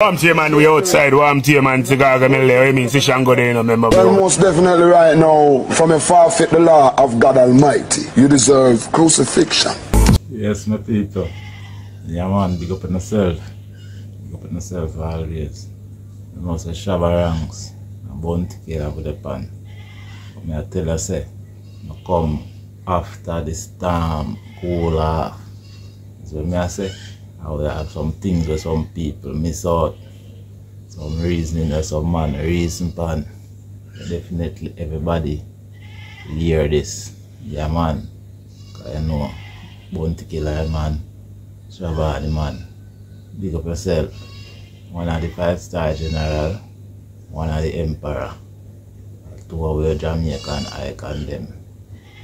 I'm to man, we outside, I'm to man, I mean, Sishango, they don't remember. Well, most definitely right now, from a far fit the law of God Almighty, you deserve crucifixion. Yes, my people. Yeah, man, big up on yourself. Big up on yourself always. You must say Shabba Ranks, and Bounty Killer with the pan. But me I tell you, say, I come after the storm, cool off. That's what I say. I would have some things where some people miss out. Some reasoning or some man reason pan. Definitely everybody hear this. Yeah man. Cause you know Bounty Killer man. Shabba the man. Big up yourself. One of the 5-star general, one of the emperor. Two of your Jamaican icon them.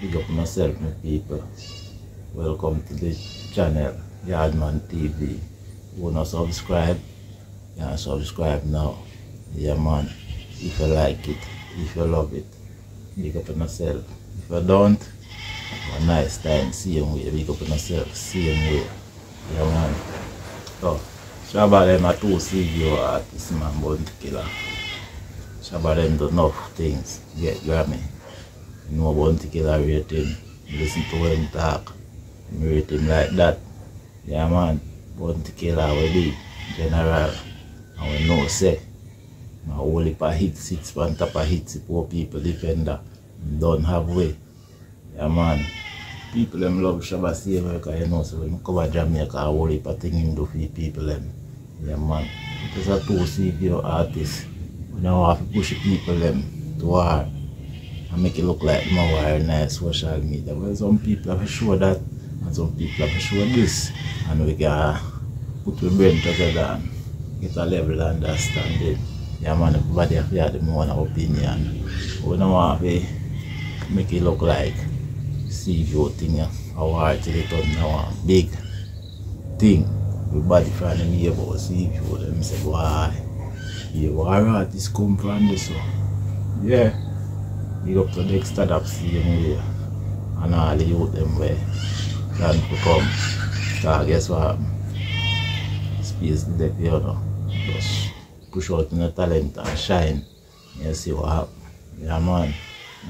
Big up myself, my people. Welcome to the channel. Yard-Man TV. Wanna subscribe? Yeah, subscribe now. Yeah man, if you like it, if you love it, big up on yourself. If you don't, have a nice time, same way, big up on yourself, same way. Yeah man. So, Shabba them are two Seaview artists, man, Bounty Killer. Shabba them do enough things, get Grammy. You know Bounty Killer rate him, listen to him talk, rate him like that. Yeah man, Bounty Killer we be general, and we know say my whole heap of hits, sits on top of hits, poor people defender don't have way. Yeah man, people them love Shabba same way, because you know so when we cover Jamaica, a whole heap of thing him do for the people them. Yeah man, it's a two Seaview artist, we don't have to push the people them to war and make it look like more nice social media. Well, some people have sure that, and some people have shown this, and we can put our brain together and get a level understanding. Yeah man, everybody have had their own opinion. We don't want to make it look like Seaview thing, our till it turn now a big thing. Everybody from the neighbors, Seaview, them say, why? You are artists come from this one. Yeah. Big up to Dexter Dap same way, and all the youth them way. Can become, so guess what? Space the you know. Just push out your talent and shine. You see what happens. Yeah man,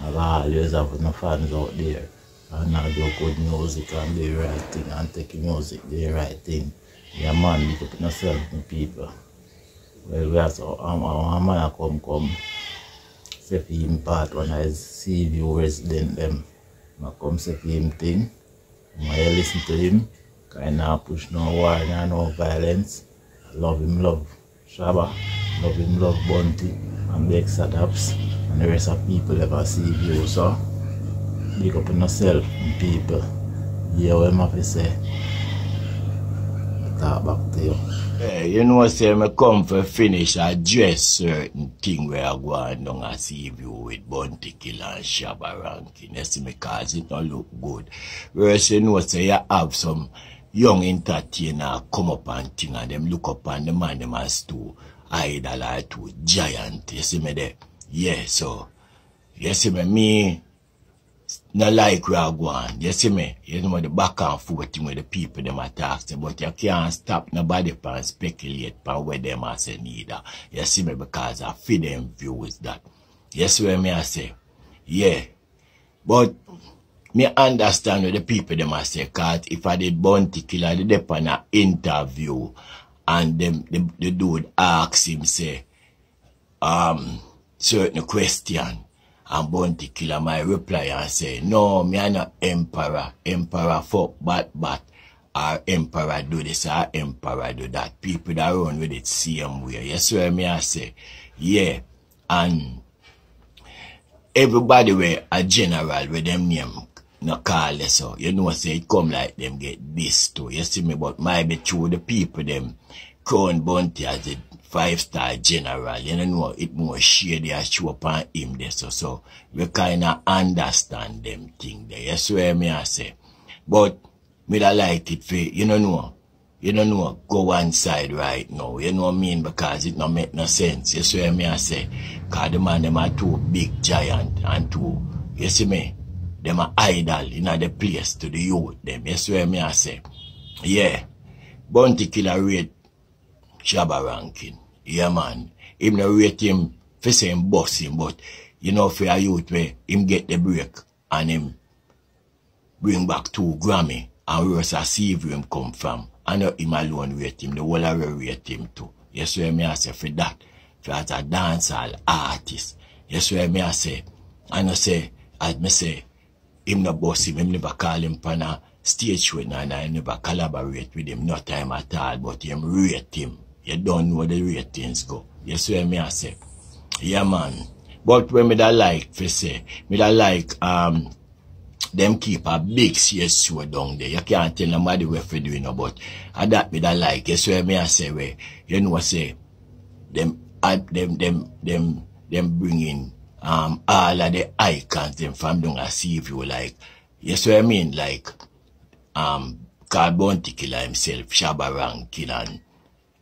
I always have no fans out there. And I do good music and do the right thing and take the music, do the right thing. Yeah man, look up yourself, my people. Well, we have our man come. Say for him part when I see the resident them. I come say for him thing. I listen to him, because I not push no war, no violence. I love him, love Shabba, love him, love Bounty, and the extra daps, and the rest of people ever see you. So, big up on yourself, people. Yeah, what I say, I talk back to you. Hey, you know, say, I come for finish, address certain thing where I go and don't see you with Bounty Killer and Shabba Ranking. You see me, cause it don't look good. Whereas you know, say, you have some young entertainer come up and thing and them look up and the man, them as to idol or to giant. You see me there? Yeah, so, you see me, not like we are going, you see me, you know the back and forth with the people them attacks, but you can't stop nobody from speculate from where them are saying either. You see me, because I feed them views that. Yes where me I say, yeah. But me understand what the people them are say, cause if I did Bounty Killer they dep on an interview and them the dude asks him say certain question. And Bounty Killer my reply and say, no, me I not emperor. Emperor fuck bat. Our emperor do this, our emperor do that. People that run with it same way. Yes, where me I say, yeah. And everybody where a general with them name no call us so. You know say it come like them get this too. You see me, but maybe through the people them crown Bounty as it. 5-star general, you know, it more shady as show up on him there, so we kind of understand them thing there, yes, where me I say, but me da like it for, you know, go one side right now, you know what I mean, because it no make no sense, yes, where me I say, because the man, them are two big giant and two, you see me, them are idol, you know, the place to the youth, them, yes, where me I say, yeah, Bounty Killer rate Shabba Ranking. Yeah, man. Him no rate him for saying boxing, but you know, for a youth, man, him get the break and him bring back 2 Grammy and where's a Seaview him come from. And not him alone rate him, the whole array rate him too. Yes, where me I say for that, for as a dancehall artist. Yes, where me I say, and I say, as me say, him no boss him, him never call him pana stage with and I never collaborate with him, no time at all, but him rate him. You don't know the ratings go. You see what I say? Yeah, man. But when me da like, for say, me da like, them keep a big serious show down there. You can't tell nobody what for doing about. And that me da like. You see what I say? Where you know say, them bringing all of the icons them from down a Seaview like. You see what I mean? Like Bounty Killer himself, Shabba Ranking and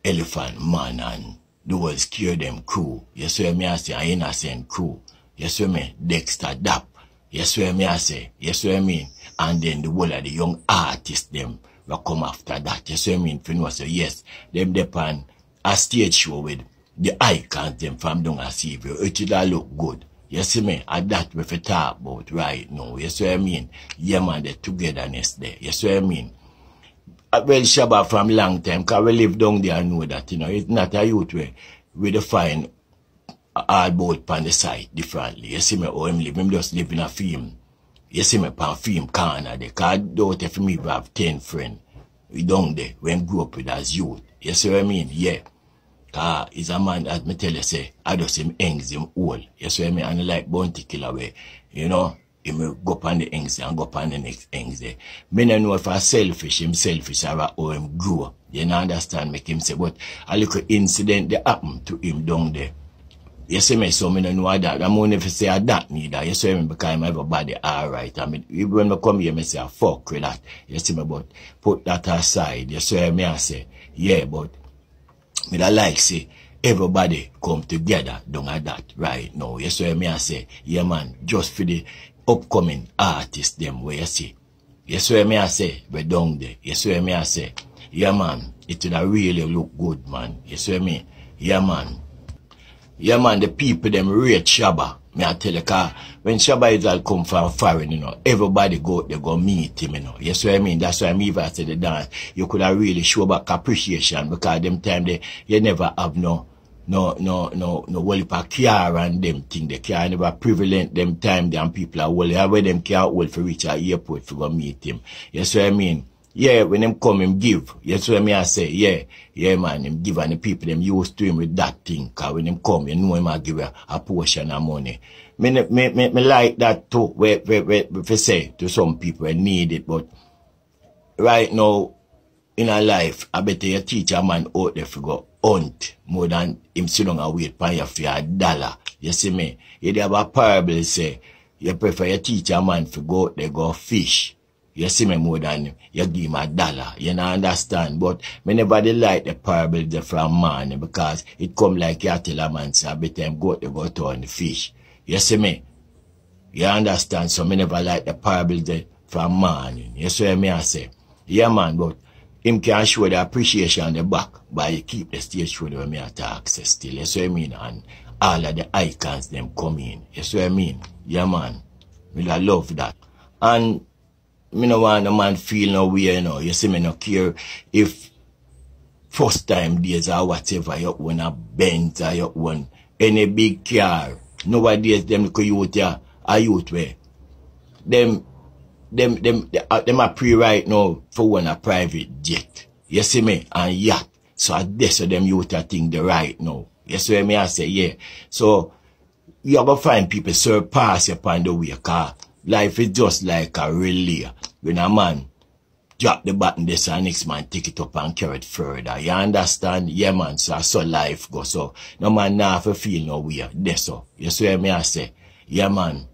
Elephant Man and the world scare them crew. You swear me I say an innocent crew. You swear me Dexter Dap. You swear me I say. You swear me. And then the whole of the young artists them will come after that. You swear me if you know say yes. Them depend a stage show with the icons them from down a Seaview. It should look good. You see me? And that we talk about right now. You swear me. Yeah man, the togetherness there. You swear me. Well, Shabba from long time, because we live down there and know that, you know, it's not a youth way. We define all both on the site differently. You see me, how him just live in a film. You see me, pan film corner there. Because I doubt if me have 10 friends down there when grew up with as youth. You see what I mean? Yeah. Because he's a man that me tell you, say, I just him hangs him all. You see what I mean? And like Bounty Killer way, you know. He will go up on the things and go up on the next things there. Me don't know if I'm selfish, him selfish or how him grow. You know, understand, make him say, but a little incident that happened to him down there. You see me, so me don't know that. I'm only if I say that neither. You see me, because I'm everybody alright. I mean, when I come here, I say, fuck with that. You see me, but put that aside. You see me, I say, yeah, but me don't like say, everybody come together down at that right now. You see me, I say, yeah man, just for the upcoming artists them where you see. You swear me I say, we down there. You swear me I say, yeah man, it would really look good, man. You swear me? Yeah man. Yeah man, the people them rate Shabba. Me I tell you, car when Shabba is all come from foreign, you know, everybody go out, they go meet him, you know. You swear me? That's why me even say the dance. You could have really show back appreciation because them time they you never have no well pa care and them thing they care never prevalent them time them people are well where them care well for reach our airport for go meet him. Yes what I mean? Yeah, when them come him give. Yes what I mean I say, yeah, yeah man, him give and the people them used to him with that thing. Cause when him come, you know him I give a portion of money. Me like that too, we say to some people I need it, but right now in our life, I better you teach a man out there for go hunt more than him sit down and wait for you for a dollar. You see me? You have a parable say, you prefer you teach a man for go out there go fish. You see me more than you give him a dollar. You know, understand? But me never like the parable there from man because it come like you tell a man say, I better him go out there go turn the fish. You see me? You understand? So me never like the parable there from man. You see me I say? Yeah man, but him can show the appreciation on the back, but you keep the stage show when me at access still. You see what I mean? And all of the icons them come in. You see what I mean? Yeah man. Me I love that. And me no want no man feel no way, you know. You see me no care if first time days or whatever you want a Benz or you want any big car. Nowadays them look youth ya a youth way. Them are pre right now for one a private jet. You see me? And yacht. So I guess them youth a thing the right now. You see me? I say, yeah. So you have to find people surpass you upon the way. Cause life is just like a relay. When a man drop the button this and next man take it up and carry it further. You understand? Yeah man, so I saw life go. So no man now have to feel no way. That's all. You see me? I say, yeah man.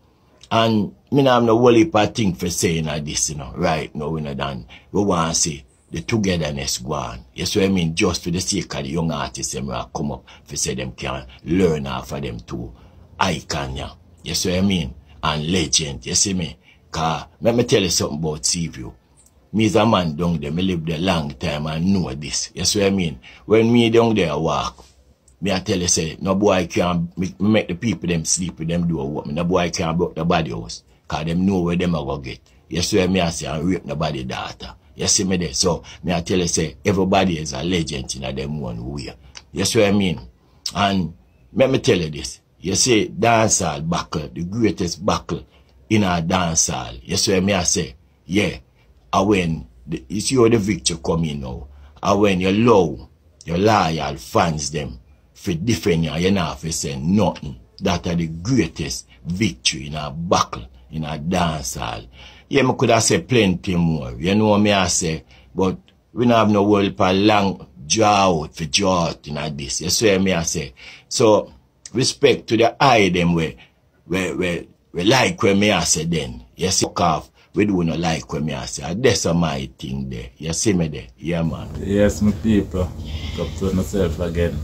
And me now have no whole heap of thing for saying this, you know, right now, you know, done. We want to see the togetherness go on. You see what I mean? Just for the sake of the young artists, them will come up for say them can learn off of them too. Icon, yeah. You see what I mean? And legend, you see me? Because, let me tell you something about Seaview. me's a man down there, me live there long time and know this. You see what I mean? When me down there walk, me I tell you say, no boy can't make the people them sleep with them do what me. No boy can't break the body house, cause them know where them are gonna get. You see what me I say, and rape nobody daughter. You see me there? So me I tell you say, everybody is a legend in them one way. You see what I mean? And let me tell you this. You see, dancehall buckle, the greatest buckle in our dancehall. You see what me I say? Yeah. And when you see how the victory come in now, and when you love your loyal fans them for defend you not for say nothing, that are the greatest victory in a battle, in a dance hall. Yeah, me could have said plenty more, you know what I say, but we don't have no world for long draw out for draw out in a this, you see what I say. So, respect to the eye them we like what I say then, you see, fuck off. We do not like what I say. That's my thing there. You see me there? Yeah, man. Yes, my people. Big up to myself again.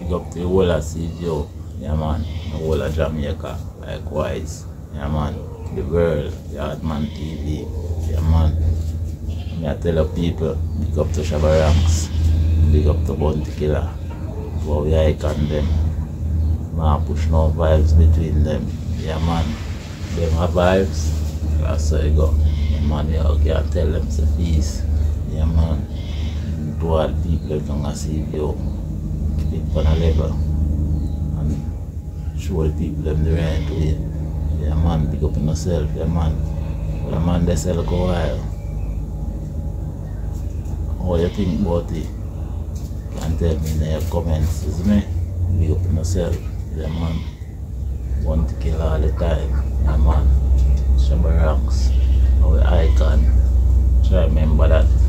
Big up to the whole of Seaview. Yeah, man. The whole of Jamaica. Likewise. Yeah, man. The world. Yard-Man TV. Yeah, man. I tell the people. Big up to Shabba Ranks. Big up to Bounty Killer. Go we icon them. Man, push no vibes between them. Yeah, man. Them have vibes. That's how you go. Yeah, man, you can tell them to peace. Yeah, man. To all people can see you. Keep it on a level. And show the people them the right way. Yeah, man. Pick up on yourself. Yeah, man. Well, man, they sell a while. All you think about it, you can tell me in your comments, isn't it? Pick up on yourself. Yeah, man. Want to kill all the time. Yeah, man. Shabba Ranks, our icon. Try remember that.